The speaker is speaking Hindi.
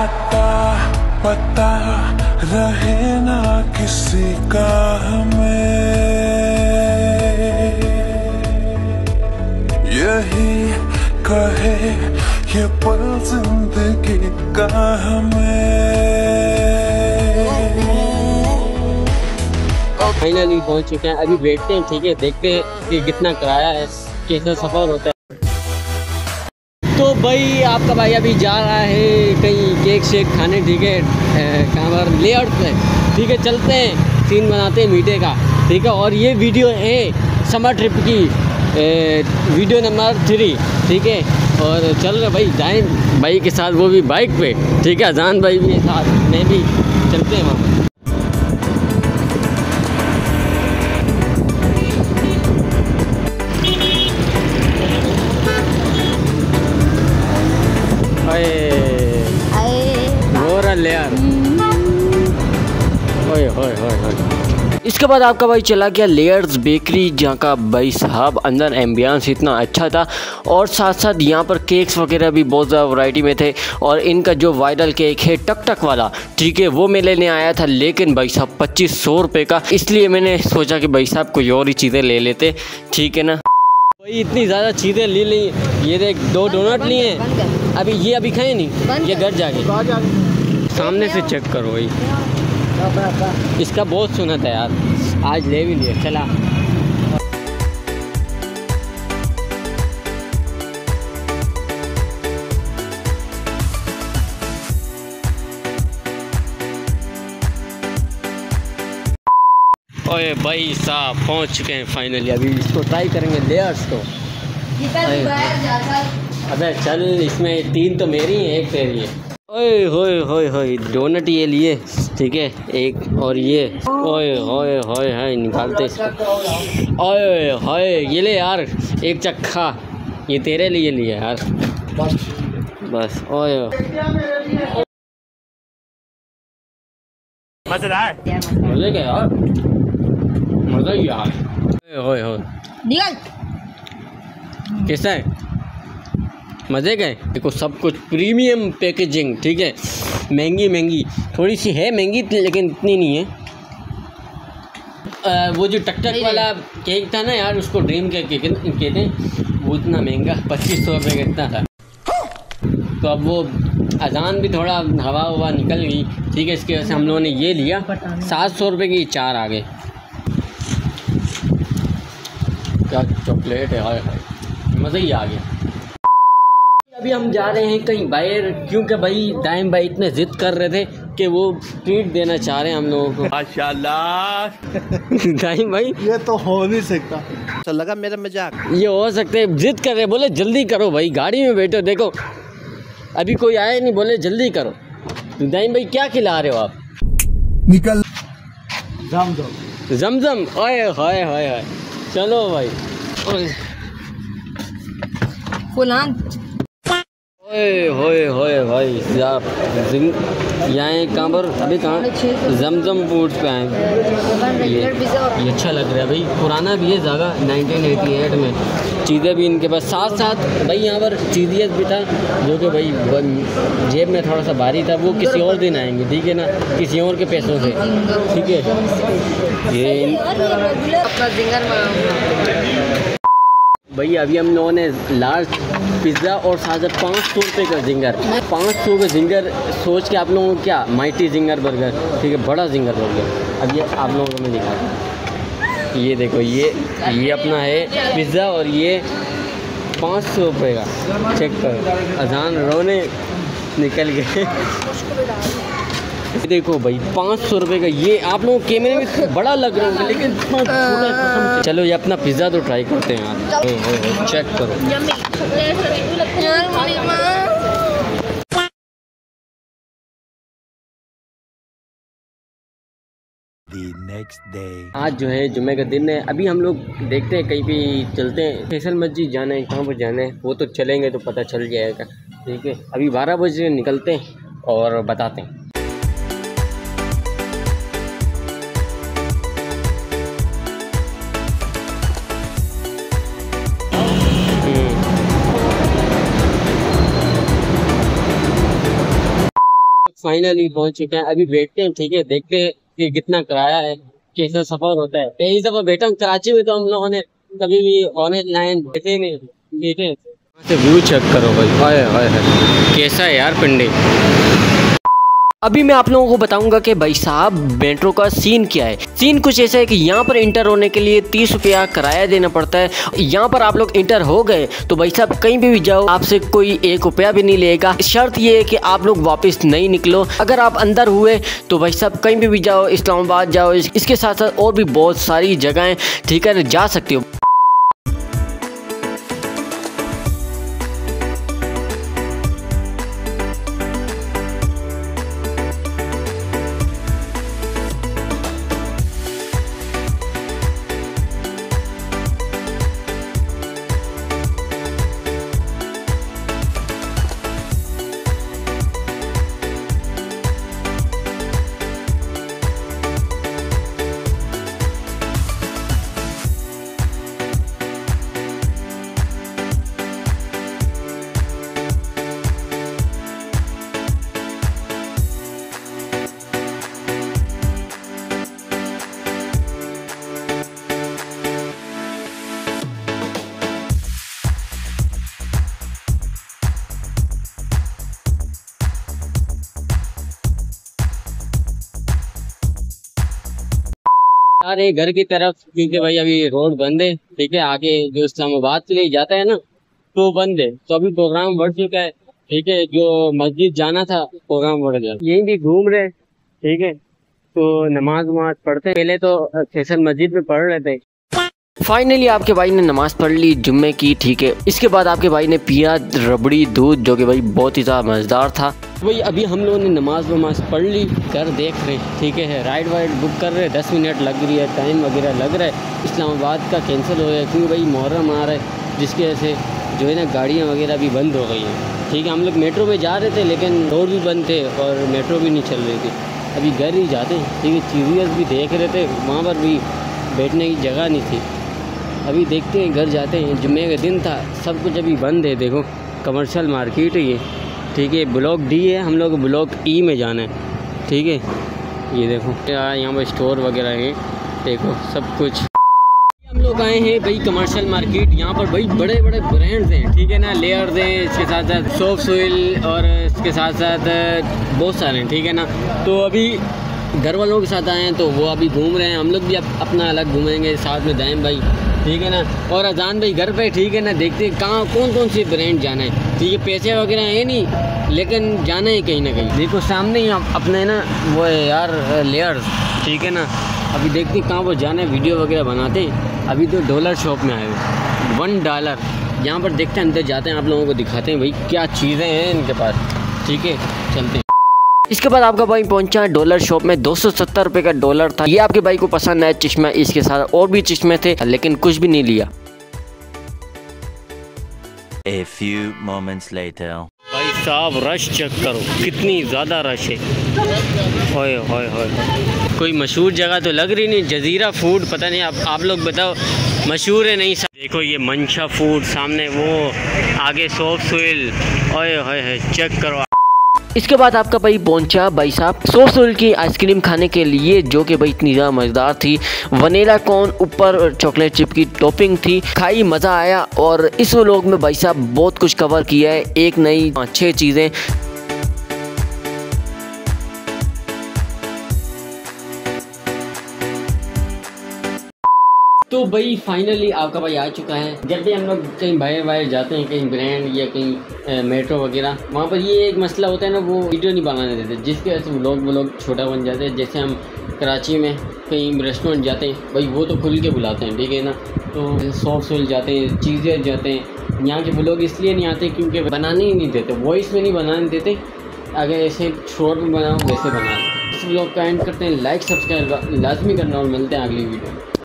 आता पता रहे ना किसी का हमें, यही कहे ये पल जिंदगी का हमें। फाइनली पहुंच चुके हैं, अभी बैठते हैं, ठीक है, देखते हैं कि कितना किराया है, कैसा सफ़र होता है। तो भाई आपका भाई अभी जा रहा है कहीं केक शेक खाने, ठीक है, कहाँ पर लेआउट पे, ठीक है, चलते हैं, सीन बनाते हैं मीठे का, ठीक है। और ये वीडियो है समर ट्रिप की, वीडियो नंबर 3, ठीक है। और चल रहे भाई, जाए भाई के साथ, वो भी बाइक पे, ठीक है, अजान भाई भी साथ, मैं भी, चलते हैं वहाँ। इसके बाद आपका भाई चला गया लेयर्स बेकरी, जहाँ का भाई साहब अंदर एम्बियंस इतना अच्छा था, और साथ साथ यहाँ पर केक्स वगैरह भी बहुत ज़्यादा वैरायटी में थे। और इनका जो वायरल केक है टक टक वाला, ठीक है, वो मैं लेने आया था, लेकिन भाई साहब 2500 रुपये का, इसलिए मैंने सोचा कि भाई साहब कोई और ही चीज़ें ले लेते, ठीक है ना। भाई इतनी ज़्यादा चीज़ें ले ली, ये देख 2 डोनट लिए हैं, अभी ये अभी खाए नहीं, ये घर जाके। सामने से चेक करो भाई, इसका बहुत सुनत है यार, आज ले भी लिया। चला ओए भाई साहब पहुंच चुके हैं फाइनली, अभी इसको ट्राई करेंगे लेयर्स को। अबे चल, इसमें 3 तो मेरी हैं, 1 तेरी है। ओए होए होए होए, डोनट ये लिए, ठीक है, 1 और ये, ओए होए होए होए, निकालते इसको, ओए होए, ये ले यार, 1 चक्का, ये तेरे लिए लिए यार, बस। ओए मजेदार, मजे क्या यार, मजा यार, ओए होए होए, निकल, कैसा है, मजे गए। देखो सब कुछ प्रीमियम पैकेजिंग, ठीक है, महंगी महंगी थोड़ी सी है, महंगी लेकिन इतनी नहीं है। वो जो टकटक वाला केक था ना यार, उसको ड्रीम केक कहते हैं, वो इतना महंगा 2500 रुपये का इतना था। तो अब वो अजान भी थोड़ा हवा हुआ निकल गई, ठीक है, इसकी वजह से हम लोगों ने ये लिया, 700 रुपये की 4 आ गए। क्या चॉकलेट है, हाय हाय, मज़ा ही आ गया। अभी हम जा रहे हैं कहीं बाहर, क्योंकि भाई दाइम भाई इतने ज़िद कर रहे थे कि वो ट्रीट देना चाह रहे हैं हम लोगों को। माशाल्लाह दाइम भाई, ये तो हो नहीं सकता, तो लगा मेरा मजाक, ये हो सकते, ज़िद कर रहे, बोले जल्दी करो भाई, गाड़ी में बैठो, देखो अभी कोई आया नहीं, बोले जल्दी करो। तो दाइम भाई क्या खिला रहे हो आप? निकल जमजम, जमजम, ओए हाय हाय हाय, चलो भाई। ओए होए होए भाई साहब, यहाँ कहाँ पर, अभी कहाँ जमजम फूड्स पे आए, ये अच्छा लग रहा है भाई, पुराना भी है जगह, 1988 में, चीज़ें भी इनके पास, साथ साथ भाई यहाँ पर चीज़ियत भी था, जो कि भाई जेब में थोड़ा सा भारी था, वो किसी और दिन आएंगे, ठीक है ना, किसी और के पैसों से, ठीक है। ये भाई अभी हम लोगों ने लार्ज पिज़्ज़ा और साझा 500 रुपये का जिंगर, 500 का जिंगर, सोच के आप लोगों को क्या, माइटी जिंगर बर्गर, ठीक है, बड़ा जिंगर बर्गर। अब ये आप लोगों को मैं दिखाता हूँ, ये देखो, ये अपना है पिज़्ज़ा, और ये 500 रुपये का, चेक करो, अजान रोने निकल गए। देखो भाई 500 रुपये का, ये आप लोगों कैमरे में बड़ा लग रहा होगा लेकिन इतना छोटा है। चलो ये अपना पिज़्ज़ा तो ट्राई करते हैं यार, चेक करो, आज जो है जुम्मे का दिन है, अभी हम लोग देखते हैं कहीं भी चलते हैं, फैसल मस्जिद जाना है, कहाँ पर जाना है, वो तो चलेंगे तो पता चल जाएगा, ठीक है। अभी 12 बजे निकलते हैं और बताते हैं। फाइनली पहुंच चुके हैं। अभी बैठते हैं, ठीक है, देखते हैं कि कितना किराया है, कैसा सफर होता है। पहली दफा बैठा हूँ कराची में, तो हम लोगों ने कभी भी ऑनलाइन लाइन बैठे नहीं बैठे। व्यू चेक करो भाई, हाय हाय कैसा है यार पिंडी। अभी मैं आप लोगों को बताऊंगा कि भाई साहब मेट्रो का सीन क्या है। सीन कुछ ऐसा है कि यहाँ पर इंटर होने के लिए 30 रुपया किराया देना पड़ता है। यहाँ पर आप लोग इंटर हो गए तो भाई साहब कहीं भी जाओ, आपसे कोई 1 रुपया भी नहीं लेगा। शर्त ये है कि आप लोग वापस नहीं निकलो। अगर आप अंदर हुए तो भाई साहब कहीं भी जाओ, इस्लामाबाद जाओ, इसके साथ साथ और भी बहुत सारी जगहें, ठीक है, जा सकते हो। अरे घर की तरफ, क्योंकि भाई अभी रोड बंद है, ठीक है, आगे जो इस्लामाबाद के लिए जाता है ना तो बंद है, तो अभी प्रोग्राम बढ़ चुका है, ठीक है, जो मस्जिद जाना था प्रोग्राम बढ़ गया। यहीं भी घूम रहे, ठीक है, तो नमाज वमाज पढ़ते। पहले तो फैसल मस्जिद में पढ़ रहे थे। फाइनली आपके भाई ने नमाज पढ़ ली जुम्मे की, ठीक है। इसके बाद आपके भाई ने पिया रबड़ी दूध, जो कि भाई बहुत ही ज़्यादा मज़ेदार था। भाई अभी हम लोगों ने नमाज वमाज पढ़ ली, घर देख रहे, ठीक है, राइड वाइड बुक कर रहे, 10 मिनट लग रही है, टाइम वगैरह लग रहा है। इस्लामाबाद का कैंसिल हो गया क्योंकि भाई मुहर्रम आ रहा है, जिसकी वजह से जो है ना गाड़ियाँ वगैरह भी बंद हो गई हैं, ठीक है। हम लोग मेट्रो में जा रहे थे लेकिन रोड भी बंद थे और मेट्रो भी नहीं चल रही थी। अभी घर ही जाते, ठीक है, सीरियस भी देख रहे थे, वहाँ पर भी बैठने की जगह नहीं थी। अभी देखते हैं घर जाते हैं। जुम्मे का दिन था, सब कुछ अभी बंद है। देखो कमर्शियल मार्केट है ये, ठीक है, ब्लॉक डी है, हम लोग ब्लॉक ई में जाना है, ठीक है। ये देखो यहाँ पर स्टोर वगैरह है, देखो सब कुछ। हम लोग आए हैं भाई कमर्शियल मार्केट, यहाँ पर भाई बड़े बड़े ब्रांड्स हैं, ठीक है ना, लेयर्स हैं, इसके साथ साथ सोफसोइल और इसके साथ साथ बहुत सारे हैं, ठीक है ना। तो अभी घर वालों के साथ आए हैं तो वो अभी घूम रहे हैं, हम लोग भी अपना अलग घूमेंगे साथ में दाएम भाई, ठीक है ना, और अजान भाई घर पे, ठीक है ना। देखते हैं कहाँ कौन कौन सी ब्रांड जाना है, ठीक है, पैसे वगैरह है नहीं लेकिन जाना है कहीं ना कहीं। देखो सामने ही अपने ना वो है यार लेयर्स, ठीक है ना। अभी देखते हैं कहाँ वो जाना है, वीडियो वगैरह बनाते हैं। अभी तो डॉलर शॉप में आए हुए, $1 यहाँ पर देखते हैं, अंदर जाते हैं, आप लोगों को दिखाते हैं भाई क्या चीज़ें हैं इनके पास, ठीक है, चलते हैं। इसके बाद आपका भाई पहुंचा डॉलर शॉप में, 270 रुपये का डॉलर था। ये आपके भाई को पसंद आया चश्मा, इसके साथ और भी चश्मे थे लेकिन कुछ भी नहीं लिया। A few moments later. भाई साहब रश चेक करो, कितनी ज़्यादा रश है। होय होय होय, कोई मशहूर जगह तो लग रही नहीं। जजीरा फूड, पता नहीं आप लोग बताओ मशहूर है नहीं। देखो ये मंसा फूड सामने, वो आगे सॉफ्टवेल, ओए होय होय चेक करो। इसके बाद आपका भाई पहुंचा भाई साहब सोसल की आइसक्रीम खाने के लिए, जो कि भाई इतनी ज़्यादा मज़ेदार थी। वनीला कॉर्न ऊपर चॉकलेट चिप की टॉपिंग थी, खाई मज़ा आया। और इस व्लॉग में भाई साहब बहुत कुछ कवर किया है, एक नई 5-6 चीज़ें। तो भाई फाइनली आपका भाई आ चुका है। जब भी हम लोग कहीं बाहर वायर जाते हैं, कहीं ब्रांड या कहीं मेट्रो वगैरह, वहाँ पर ये एक मसला होता है ना, वो वीडियो नहीं बनाने देते, जिसकी वजह से वो लोग छोटा बन जाते हैं। जैसे हम कराची में कहीं रेस्टोरेंट जाते हैं भाई, वो तो खुल के बुलाते हैं, ठीक है ना, तो सॉफ्ट जाते हैं, चीज़ें जाते हैं। यहाँ के लोग इसलिए नहीं आते क्योंकि बनाने ही नहीं देते, वॉइस में नहीं बनाने देते। अगर ऐसे शॉर्ट में बनाओ वैसे बनाओ। इस व्लॉग का एंड करते हैं, लाइक सब्सक्राइब लाजमी करना और मिलते हैं अगली वीडियो।